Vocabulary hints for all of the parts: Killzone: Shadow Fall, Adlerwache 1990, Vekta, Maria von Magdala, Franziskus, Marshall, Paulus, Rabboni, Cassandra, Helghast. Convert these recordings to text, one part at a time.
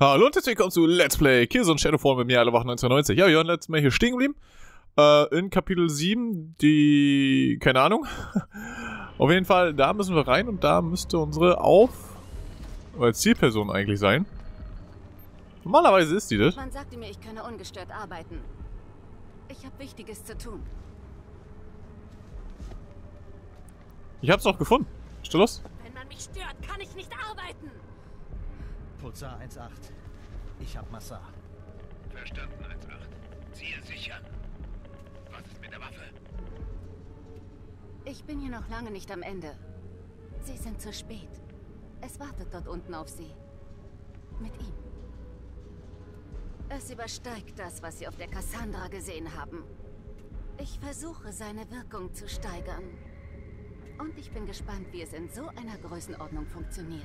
Hallo und herzlich willkommen zu Let's Play Killzone: Shadow Fall mit mir, Adlerwache 1990. Ja, wir waren letztes Mal hier stehen geblieben. In Kapitel 7, die... keine Ahnung. Auf jeden Fall, da müssen wir rein und da müsste unsere Zielperson eigentlich sein. Normalerweise ist die das. Man sagte mir, ich könne ungestört arbeiten. Ich habe Wichtiges zu tun. Ich hab's auch gefunden. Stell los. Wenn man mich stört, kann ich nicht arbeiten. Putzer 1-8. Ich hab Massa. Verstanden, 1-8. Ziel sicher. Was ist mit der Waffe? Ich bin hier noch lange nicht am Ende. Sie sind zu spät. Es wartet dort unten auf sie. Mit ihm. Es übersteigt das, was sie auf der Cassandra gesehen haben. Ich versuche, seine Wirkung zu steigern. Und ich bin gespannt, wie es in so einer Größenordnung funktioniert.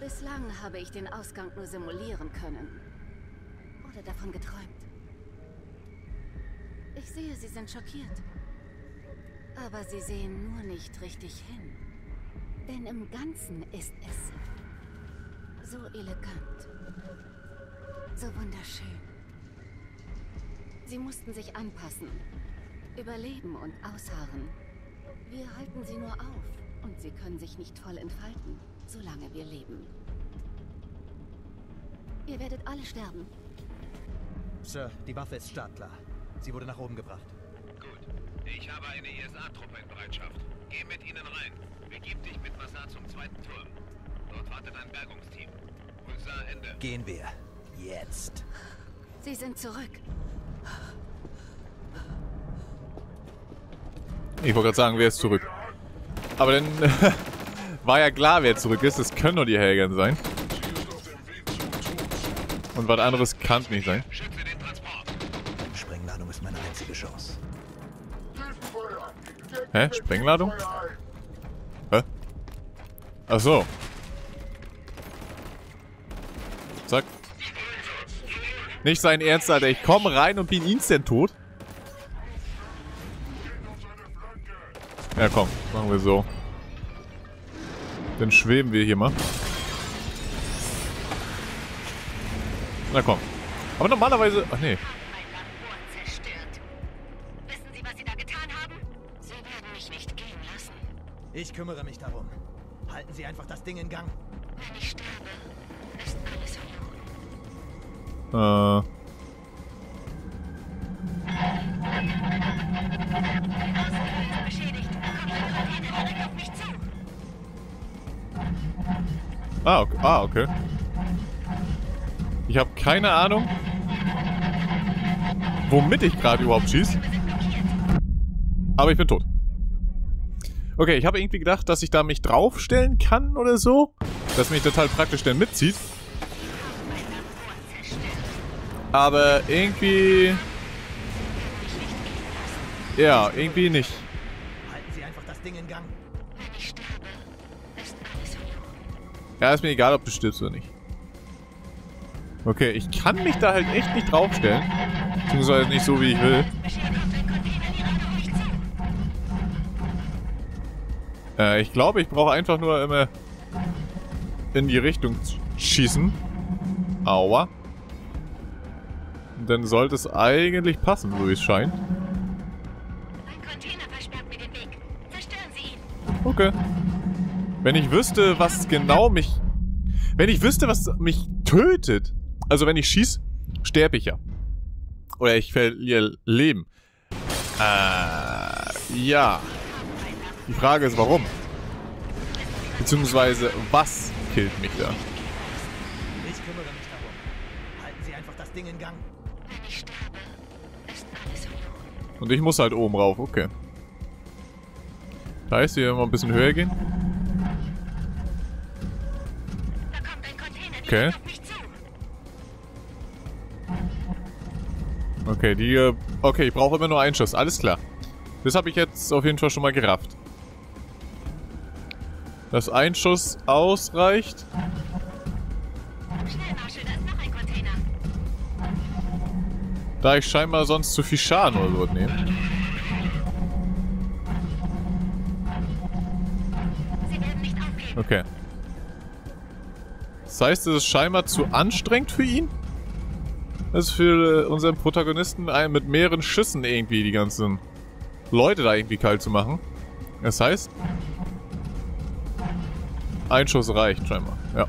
Bislang habe ich den Ausgang nur simulieren können. Oder davon geträumt. Ich sehe, Sie sind schockiert. Aber Sie sehen nur nicht richtig hin. Denn im Ganzen ist es so elegant. So wunderschön. Sie mussten sich anpassen, überleben und ausharren. Wir halten sie nur auf und sie können sich nicht voll entfalten. Solange wir leben. Ihr werdet alle sterben. Sir, die Waffe ist startklar. Sie wurde nach oben gebracht. Gut. Ich habe eine ISA-Truppe in Bereitschaft. Geh mit ihnen rein. Begib dich mit Massar zum zweiten Turm. Dort wartet ein Bergungsteam. Unser Ende. Gehen wir. Jetzt. Sie sind zurück. Ich wollte gerade sagen, wer ist zurück. Aber dann... War ja klar, wer zurück ist. Das können nur die Helghast sein. Und was anderes kann nicht sein. Sprengladung ist meine einzige Chance. Hä? Sprengladung? Hä? Ach so. Zack. Nicht sein Ernst, Alter. Ich komme rein und bin instant tot. Ja, komm. Machen wir so. Dann schweben wir hier mal. Na komm. Aber normalerweise... Ach nee. Wissen Sie, was Sie da getan haben? Sie werden mich nicht gehen lassen. Ich kümmere mich darum. Halten Sie einfach das Ding in Gang. Wenn ich sterbe, ist alles verloren. Ah, okay. Ah, okay. Ich habe keine Ahnung, womit ich gerade überhaupt schieße. Aber ich bin tot. Okay, ich habe irgendwie gedacht, dass ich da mich draufstellen kann oder so. Dass mich das halt praktisch dann mitzieht. Aber irgendwie... Ja, irgendwie nicht. Halten Sie einfach das Ding in Gang. Ja, ist mir egal, ob du stirbst oder nicht. Okay, ich kann mich da halt echt nicht draufstellen. Beziehungsweise nicht so, wie ich will. Ich glaube, ich brauche einfach nur immer in die Richtung schießen. Aua. Und dann sollte es eigentlich passen, so wie es scheint. Ein Container versperrt mir den Weg. Zerstören Sie ihn. Okay. Wenn ich wüsste, was genau mich... Wenn ich wüsste, was mich tötet... Also wenn ich schieß, sterbe ich ja. Oder ich verliere Leben. Ja. Die Frage ist, warum? Beziehungsweise, was killt mich da? Ich kümmere mich darum. Halten Sie einfach das Ding in Gang. Wenn ich sterbe, ist alles verloren. Und ich muss halt oben rauf, okay. Das heißt, wir mal ein bisschen höher gehen. Okay. Okay, die... Okay, ich brauche immer nur einen Schuss. Alles klar. Das habe ich jetzt auf jeden Fall schon mal gerafft. Dass ein Schuss ausreicht. Schnell, Marshall, da ist noch ein Container. Da ich scheinbar sonst zu viel Schaden oder so nehme. Okay. Das heißt, es ist scheinbar zu anstrengend für ihn. Das ist für unseren Protagonisten mit mehreren Schüssen irgendwie die ganzen Leute da irgendwie kalt zu machen. Das heißt, ein Schuss reicht scheinbar, ja.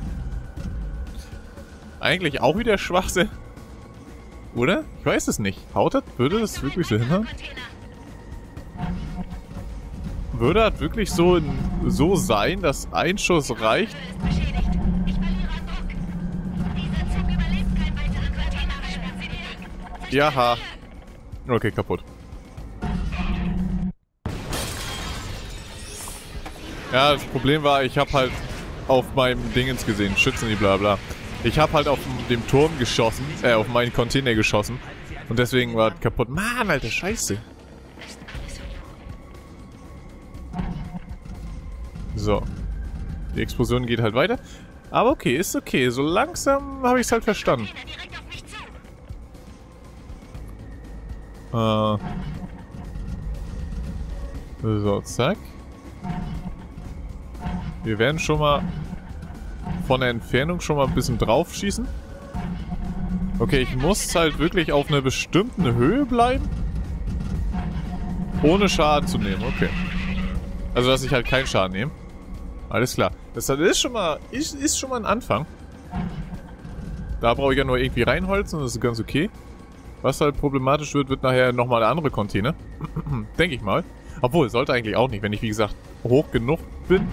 Eigentlich auch wieder Schwachsinn. Oder? Ich weiß es nicht. Haut das? Würde das wirklich so hinhauen? Würde das wirklich so sein, dass ein Schuss reicht? Jaha. Okay, kaputt. Ja, das Problem war, ich habe halt auf meinem Dingens gesehen, Schützen, die bla bla. Ich habe halt auf dem Turm geschossen, auf meinen Container geschossen. Und deswegen war es kaputt. Mann, alter Scheiße. So. Die Explosion geht halt weiter. Aber okay, ist okay. So langsam habe ich es halt verstanden. So, zack. Wir werden schon mal von der Entfernung schon mal ein bisschen drauf schießen. Okay, ich muss halt wirklich auf einer bestimmten Höhe bleiben, ohne Schaden zu nehmen, okay. Also, dass ich halt keinen Schaden nehme. Alles klar. Das ist schon mal ein Anfang. Da brauche ich ja nur irgendwie reinholzen, das ist ganz okay. Was halt problematisch wird, wird nachher nochmal eine andere Container. Denke ich mal. Obwohl, sollte eigentlich auch nicht. Wenn ich, wie gesagt, hoch genug bin,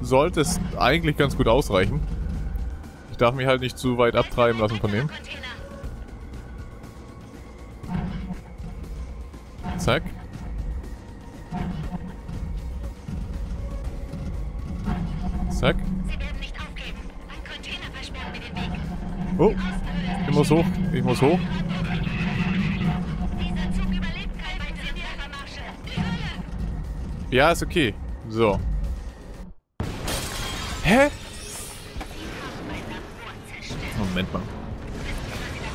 sollte es eigentlich ganz gut ausreichen. Ich darf mich halt nicht zu weit abtreiben lassen von dem. Zack. Zack. Oh, ich muss hoch. Ich muss hoch. Ja, ist okay. So. Hä? Moment mal.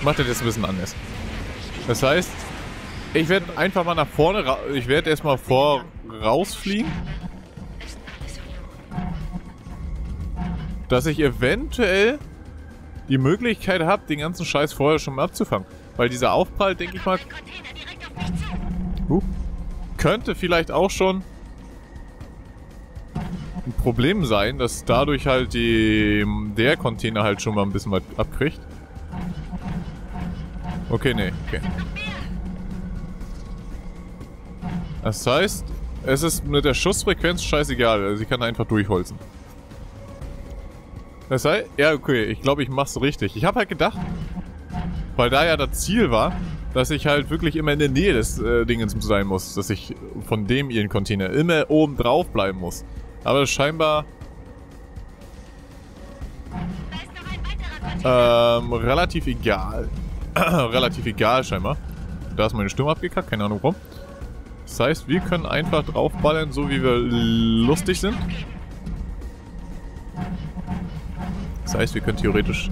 Macht das jetzt ein bisschen anders. Das heißt, ich werde einfach mal nach vorne ich werde erstmal rausfliegen. Dass ich eventuell die Möglichkeit habe, den ganzen Scheiß vorher schon mal abzufangen. Weil dieser Aufprall, denke ich mal, könnte vielleicht auch schon ein Problem sein, dass dadurch halt der Container halt schon mal ein bisschen was abkriegt. Okay, nee, okay. Das heißt, es ist mit der Schussfrequenz scheißegal, also ich kann einfach durchholzen. Das heißt, ja, okay, ich glaube, ich mach's richtig. Ich habe halt gedacht, weil da ja das Ziel war, dass ich halt wirklich immer in der Nähe des Dingens sein muss, dass ich von dem ihren Container immer oben drauf bleiben muss. Aber scheinbar relativ egal. Relativ egal scheinbar. Da ist meine Stimme abgekackt, keine Ahnung warum. Das heißt, wir können einfach draufballern, so wie wir lustig sind. Das heißt, wir können theoretisch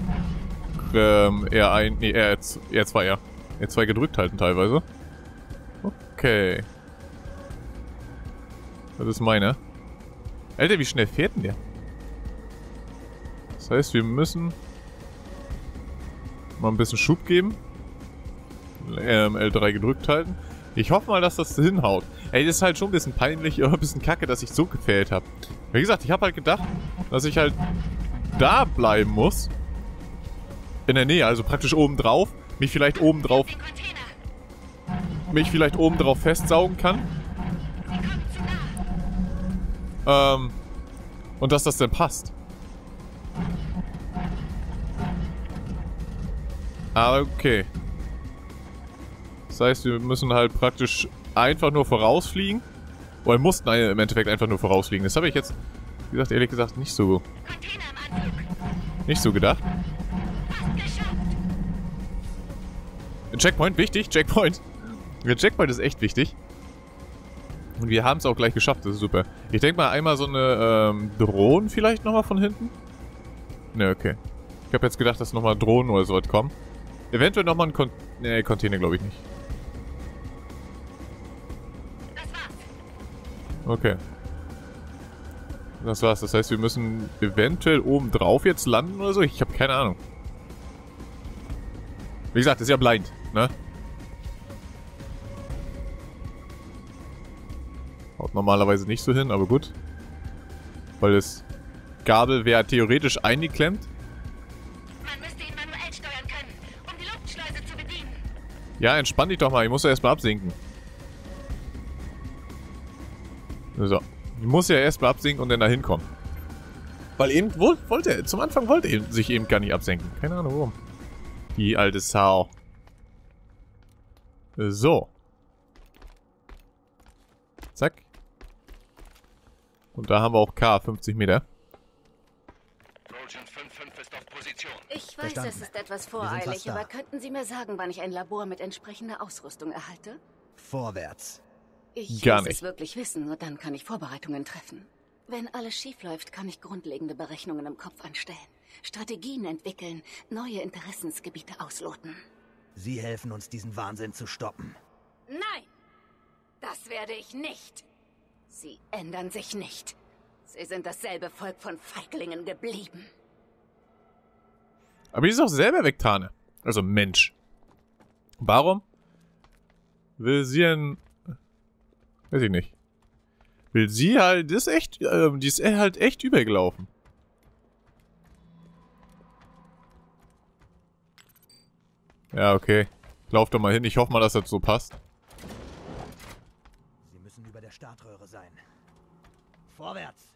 R2 gedrückt halten teilweise. Okay. Das ist meine. Alter, wie schnell fährt denn der? Das heißt, wir müssen mal ein bisschen Schub geben. L3 gedrückt halten. Ich hoffe mal, dass das hinhaut. Ey, das ist halt schon ein bisschen peinlich, ein bisschen kacke, dass ich so gefailt habe. Wie gesagt, ich habe halt gedacht, dass ich halt da bleiben muss. In der Nähe, also praktisch oben drauf. Mich vielleicht oben drauf festsaugen kann. Und dass das denn passt. Aber okay. Das heißt, wir müssen halt praktisch einfach nur vorausfliegen. Oder mussten im Endeffekt einfach nur vorausfliegen. Das habe ich jetzt, wie gesagt, ehrlich gesagt nicht so gedacht. Ein Checkpoint, wichtig, Checkpoint. Der Checkpoint ist echt wichtig. Und wir haben es auch gleich geschafft, das ist super. Ich denke mal, einmal so eine Drohnen vielleicht nochmal von hinten. Ne, okay. Ich habe jetzt gedacht, dass nochmal Drohnen oder so was kommen. Eventuell nochmal ein Container, glaube ich nicht. Okay. Das war's. Das heißt, wir müssen eventuell oben drauf jetzt landen oder so. Ich habe keine Ahnung. Wie gesagt, das ist ja blind, ne? Haut normalerweise nicht so hin, aber gut. Weil das Gabel wäre theoretisch eingeklemmt. Man müsste ihn manuell steuern können, um die Luftschleuse zu bedienen. Ja, entspann dich doch mal. Ich muss ja erstmal absinken. So. Ich muss ja erstmal absinken und dann da hinkommen. Weil eben wollte er, zum Anfang wollte er sich eben gar nicht absenken. Keine Ahnung warum. Die alte Sau. So. Zack. Und da haben wir auch K, 50 Meter. Ich weiß, das ist etwas voreilig, aber könnten Sie mir sagen, wann ich ein Labor mit entsprechender Ausrüstung erhalte? Vorwärts. Ich gar muss nicht. Es wirklich wissen, nur dann kann ich Vorbereitungen treffen. Wenn alles schief läuft, kann ich grundlegende Berechnungen im Kopf anstellen, Strategien entwickeln, neue Interessensgebiete ausloten. Sie helfen uns, diesen Wahnsinn zu stoppen. Nein, das werde ich nicht. Sie ändern sich nicht. Sie sind dasselbe Volk von Feiglingen geblieben. Aber die ist auch selber Vektane. Also Mensch. Warum will sie ein... Weiß ich nicht. Will sie halt, das ist echt, die ist halt echt übergelaufen. Ja, okay. Lauf doch mal hin, ich hoffe mal, dass das so passt. Sie müssen über der Startröhre sein. Vorwärts!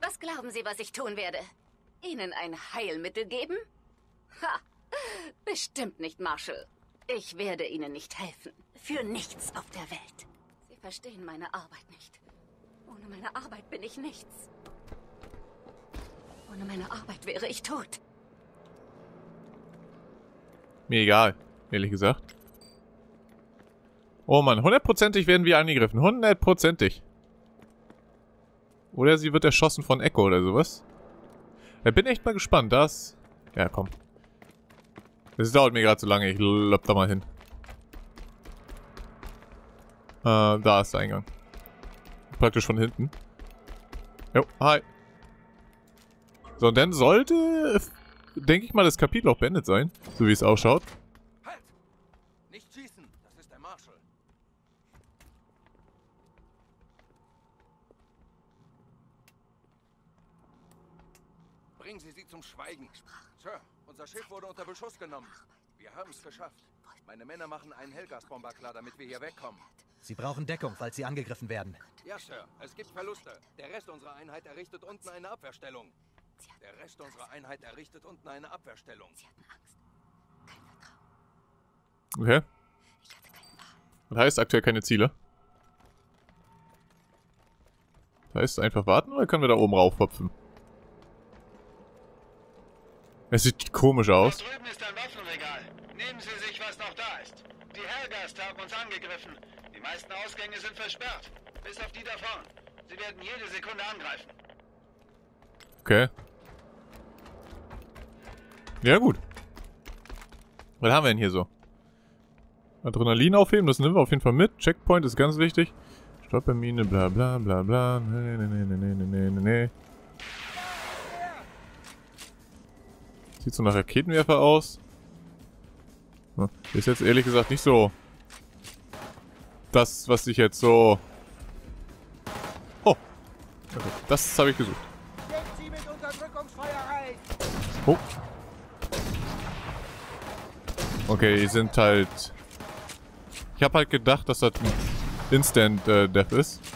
Was glauben Sie, was ich tun werde? Ihnen ein Heilmittel geben? Ha! Bestimmt nicht, Marshall. Ich werde Ihnen nicht helfen. Für nichts auf der Welt. Verstehen meine Arbeit nicht. Ohne meine Arbeit bin ich nichts. Ohne meine Arbeit wäre ich tot. Mir egal, ehrlich gesagt. Oh Mann, hundertprozentig werden wir angegriffen. Hundertprozentig. Oder sie wird erschossen von Echo oder sowas. Da bin ich echt mal gespannt, das... Ja, komm. Das dauert mir gerade so lange. Ich lopp da mal hin. Da ist der Eingang. Praktisch von hinten. Jo, hi. So, und dann sollte, denke ich mal, das Kapitel auch beendet sein. So wie es ausschaut. Halt! Nicht schießen! Das ist der Marshall. Bringen Sie sie zum Schweigen. Sir, unser Schiff wurde unter Beschuss genommen. Wir haben es geschafft. Meine Männer machen einen Helghast-Bomber klar, damit wir hier wegkommen. Sie brauchen Deckung, falls sie angegriffen werden. Ja, Sir. Es gibt Verluste. Der Rest unserer Einheit errichtet unten eine Abwehrstellung. Der Rest unserer Einheit errichtet unten eine Abwehrstellung. Sie hatten Angst. Kein Vertrauen. Okay. Ich hatte keinen Plan. Das heißt aktuell keine Ziele. Das heißt einfach warten oder können wir da oben raufhopfen? Es sieht komisch aus. Da drüben ist ein Waffenregal. Nehmen Sie sich, was noch da ist. Die Helghast haben uns angegriffen. Die meisten Ausgänge sind versperrt. Bis auf die da vorne. Sie werden jede Sekunde angreifen. Okay. Ja, gut. Was haben wir denn hier so? Adrenalin aufheben, das nehmen wir auf jeden Fall mit. Checkpoint ist ganz wichtig. Stoppermine, bla bla bla bla. Nee, nee, nee, nee, nee, nee, nee. Sieht so nach Raketenwerfer aus. Ist jetzt ehrlich gesagt nicht so das, was ich jetzt so... Oh! Okay, das habe ich gesucht. Oh. Okay, die sind halt... Ich habe halt gedacht, dass das ein Instant-Death ist.